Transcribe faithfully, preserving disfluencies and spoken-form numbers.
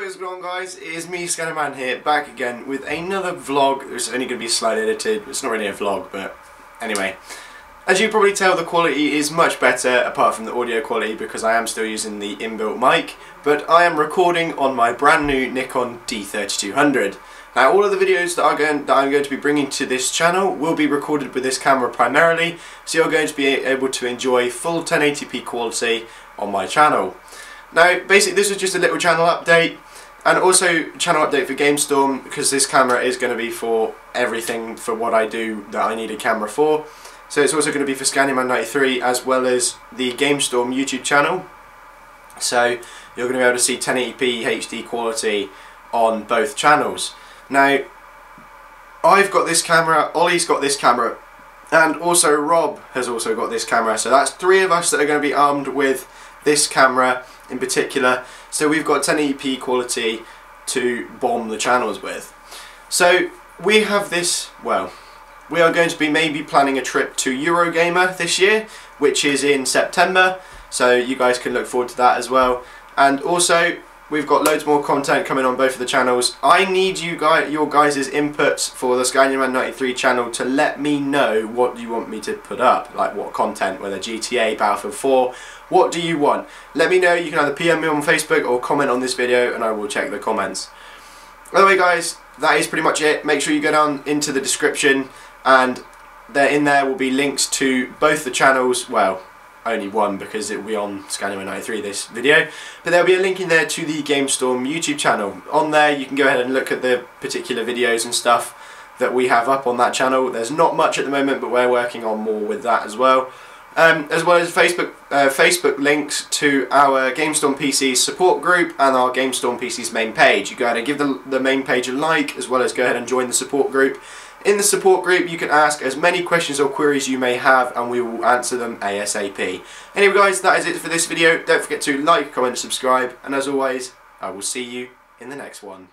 What is going on, guys? It is me, Scaniaman, here, back again with another vlog. It's only going to be slightly edited. It's not really a vlog, but anyway. As you probably tell, the quality is much better, apart from the audio quality, because I am still using the inbuilt mic, but I am recording on my brand new Nikon D thirty-two hundred. Now, all of the videos that, are going, that I'm going to be bringing to this channel will be recorded with this camera primarily, so you're going to be able to enjoy full ten eighty p quality on my channel. Now, basically, this was just a little channel update, and also channel update for GameStorm, because this camera is going to be for everything for what I do that I need a camera for. So it's also going to be for Scaniaman ninety-three, as well as the GameStorm YouTube channel. So you're going to be able to see ten eighty p H D quality on both channels. Now, I've got this camera, Ollie's got this camera, and also Rob has also got this camera. So that's three of us that are going to be armed with this camera in particular, so we've got ten eighty p quality to bomb the channels with. So we have this, well, we are going to be maybe planning a trip to Eurogamer this year, which is in September, so you guys can look forward to that as well. And also we've got loads more content coming on both of the channels. I need you guys, your guys' inputs for the Scaniaman ninety-three channel to let me know what you want me to put up, like what content, whether G T A, Battlefield four, what do you want? Let me know. You can either P M me on Facebook or comment on this video and I will check the comments. Anyway, guys, that is pretty much it. Make sure you go down into the description, and there, in there will be links to both the channels, well, only one, because it will be on Scaniaman ninety-three this video, but there will be a link in there to the GameStorm YouTube channel. On there you can go ahead and look at the particular videos and stuff that we have up on that channel. There's not much at the moment, but we're working on more with that as well, um, as well as Facebook uh, Facebook links to our GameStorm P C's support group and our GameStorm P C's main page. You go ahead and give the, the main page a like, as well as go ahead and join the support group. In the support group, you can ask as many questions or queries you may have, and we will answer them ASAP. Anyway, guys, that is it for this video. Don't forget to like, comment, subscribe, and as always, I will see you in the next one.